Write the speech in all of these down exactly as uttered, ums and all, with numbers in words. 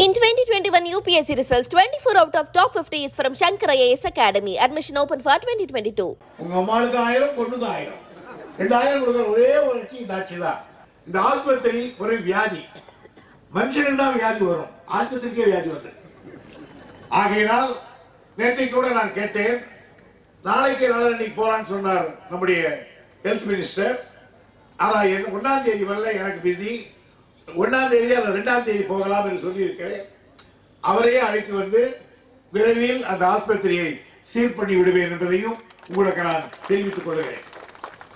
In twenty twenty-one U P S C results, twenty-four out of top fifty is from Shankar I A S Academy. Admission open for twenty twenty-two. Health Minister, busy. One day, another day, Pogala, and Suri, our area, one day, very real at the hospital, sealed pretty would be another you, would a can tell you to go away.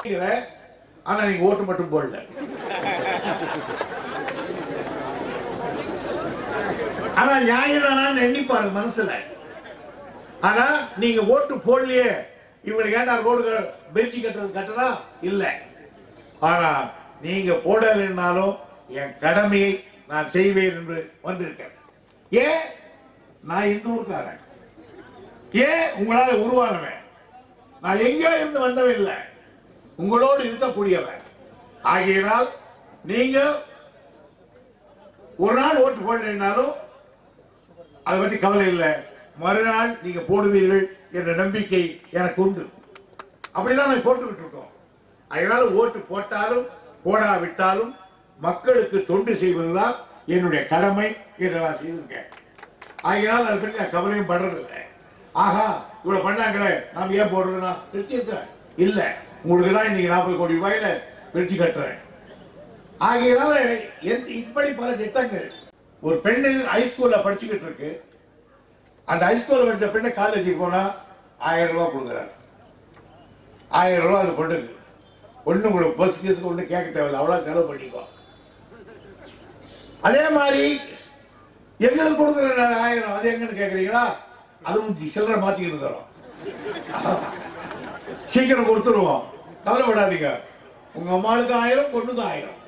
And I go to Matu Boulder. Anna Yayan and any part of Mansala. Anna, you vote to Polier, you will get our go to Belgium at Catara, Illa. Anna, you go to Nalo. Academy, நான் செய்வேன் என்று வந்திருக்கேன். ஏ நான் இந்துக்காரன். ஏ உங்களால உருவானவன். நான் எங்கோ இருந்து வந்தவன் இல்ல. உங்களோடு இருக்க கூடியவன். ஆகையால் நீங்க ஒரு நாள் ஓட்டு போடுறீங்கனாலும் அது பத்தி கவலை இல்ல. மறுநாள் நீங்க போடுவீர்கள் என்ற நம்பிக்கை எனக்கு உண்டு. அப்படிதான் நான் போட்டுக்கிட்டு இருக்கோம். அதனால ஓட்டு போட்டாலும் போடாவிட்டாலும் மக்களுக்கு தொண்டு செய்வதுதான் என்னுடைய கடமை என்று நான் செய்திருக்கேன். ஆகையால் அது பற்றி நான் கவலையும் படுறதில்லை. ஆகா இவ்வளோ பண்ணாங்களே நாம் ஏன் போடுறதுன்னா வெற்றியிருக்க இல்லை. உங்களுக்கு தான் இன்னைக்கு நாற்பது கோடி ரூபாயில வெற்றி கட்டுறேன். ஆகையினால இப்படி பல திட்டங்கள். ஒரு பெண்ணு ஹைஸ்கூலில் படிச்சுக்கிட்டு இருக்கு. அந்த ஹைஸ்கூலில் படித்த பெண்ணை காலேஜுக்கு போனால் ஆயிரம் ரூபா கொடுக்குறாரு. ஆயிரம் ரூபா அது பொண்ணுக்கு ஒன்று உங்களுக்கு பஸ் கேஸுக்கு ஒன்று கேட்க தேவையில்லை. அவ்வளோ செலவு பண்ணிக்கோ. அதே மாதிரி எங்களுக்கு கொடுக்குற ஆயிரம் அது எங்கன்னு கேட்குறீங்களா? அதுவும் சில்லரை மாற்றிக்கிட்டு இருக்கிறோம். சீக்கிரம் கொடுத்துருவோம், கவலைப்படாதீங்க. உங்கள் அம்மாளுக்கு ஆயிரம், பொண்ணுக்கு ஆயிரம்,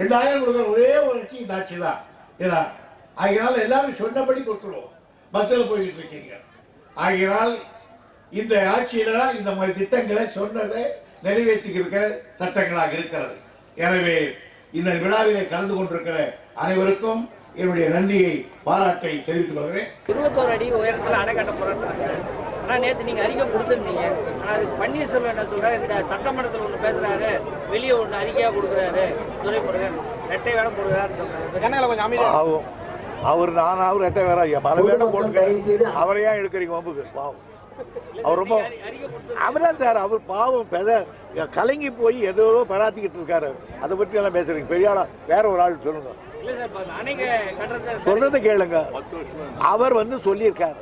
ரெண்டாயிரம் கொடுக்குற ஒரே ஒரு லட்சம் இதாச்சு தான் இதா. ஆகையினால் எல்லாரும் சொன்னபடி கொடுத்துருவோம். பஸ்ஸில் போய்கிட்டு இருக்கீங்க. ஆகையினால் இந்த ஆட்சியில் இந்த மாதிரி திட்டங்களை சொன்னதை நிறைவேற்றிக்கிற சட்டங்களாக இருக்கிறது. எனவே இந்த விழாவிலே கலந்து கொண்டிருக்கிற அனைவருக்கும் என்னுடைய நன்றியை பாராட்டை தெரிவித்துக் கொள்கிறேன். இருபத்தோரு அடி உயரத்தில் அணை கட்ட போராட்டம். ஆனால் நேற்று நீங்கள் அறிக்கை கொடுத்துருந்தீங்க. ஆனால் அது பன்னீர்செல்வம் என்ன சொல்கிறார், இந்த சட்டமன்றத்தில் ஒன்று பேசுகிறாரு, வெளியே ஒன்று அறிக்கையாக கொடுக்குறாரு, துறைமுருகன் ரெட்டை வேடம் போடுகிறாருன்னு சொல்கிறாரு. ஜனங்களை கொஞ்சம் அமைதியாக ஆகும். அவர் நான் அவர் ரெட்டை வேற ஐயா பல வேடம் போட்டுக்க அவரையா எடுக்கிறீங்க வம்புக்கு. பாவம் அவர் ரொம்ப அவர்தான் சார். அவர் பாவம் பெத கலங்கி போய் ஏதோ பராத்திக்கிட்டு இருக்காரு. அதை பற்றி எல்லாம் பேசுறீங்க பெரிய ஆளா. வேற ஒரு ஆள் சொல்லுங்க, சொல்றதை கேளுங்க. அவர் வந்து சொல்லியிருக்காரு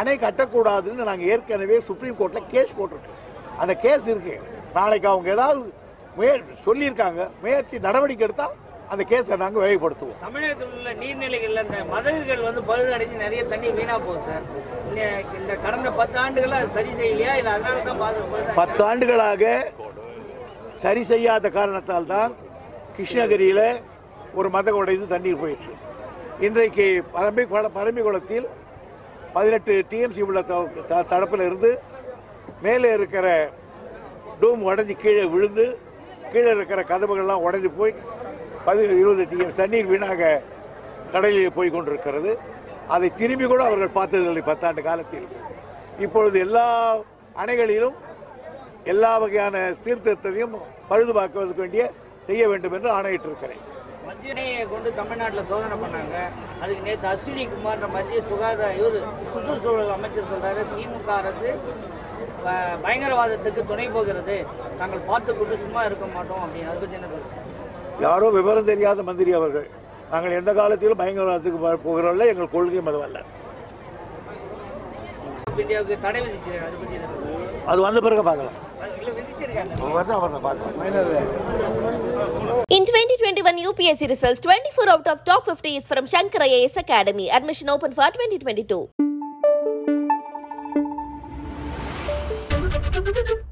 அணை கட்டக்கூடாதுன்னு. நாங்கள் ஏற்கனவே சுப்ரீம் கோர்ட்ல கேஸ் போட்டிருக்கோம். அந்த கேஸ் இருக்கு. நாளைக்கு அவங்க ஏதாவது முயற்சி சொல்லியிருக்காங்க, முயற்சி நடவடிக்கை எடுத்தா அந்த கேஸை நாங்கள் விரைவுபடுத்துவோம். தமிழகத்தில் உள்ள நீர்நிலைகளில் அந்த மதகுகள் வந்து பழுது அடைஞ்சு நிறைய தண்ணி வீணாக போகுது சார். இந்த கடந்த பத்து ஆண்டுகளாக சரி செய்யலையா? இல்லை அதனால தான் பாதிப்பு. பத்து ஆண்டுகளாக சரி செய்யாத காரணத்தால் தான் கிருஷ்ணகிரியில் ஒரு மதகு உடைந்து தண்ணீர் போயிடுச்சு. இன்றைக்கு பரம்பை பரம்பிக்குளத்தில் பதினெட்டு டிஎம்சி உள்ள த தடப்பில் இருந்து மேலே இருக்கிற டூம் உடைஞ்சி கீழே விழுந்து கீழே இருக்கிற கதவுகள்லாம் உடைஞ்சு போய் பதினேழு இருபது டிஎம் தண்ணீர் வீணாக கடலில் போய் கொண்டிருக்கிறது. அதை திரும்பி கூட அவர்கள் பார்த்ததில்லை பத்தாண்டு காலத்தில். இப்பொழுது எல்லா அணைகளிலும் எல்லா வகையான சீர்திருத்தத்தையும் பழுதுபார்க்குவதற்கு வேண்டிய செய்ய வேண்டும் என்று ஆணையிட்டிருக்கிறேன். மத்திய அணையை கொண்டு தமிழ்நாட்டில் சோதனை பண்ணாங்க. அதுக்கு நேற்று அஸ்வினி குமார் மத்திய சுகாதார இவர் சுற்றுச்சூழல் அமைச்சர் சொல்கிறாரு, திமுக அரசு பயங்கரவாதத்துக்கு துணை போகிறது, நாங்கள் பார்த்துக்கொண்டு சும்மா இருக்க மாட்டோம் அப்படின்னு. அது பற்றி என்ன சொல்லுங்கள்? யாரோ விவரம் தெரியாத மந்திரி அவர்கள். நாங்கள் எந்த காலத்திலும் பயங்கரவாதத்துக்கு போகிறவர்கள், எங்கள் கொள்கையும் அதுவல்ல. அது வந்த பிறகு பார்க்கலாம். In twenty twenty-one U P S C results, twenty-four out of top fifty is from Shankar I A S Academy. Admission open for twenty twenty-two.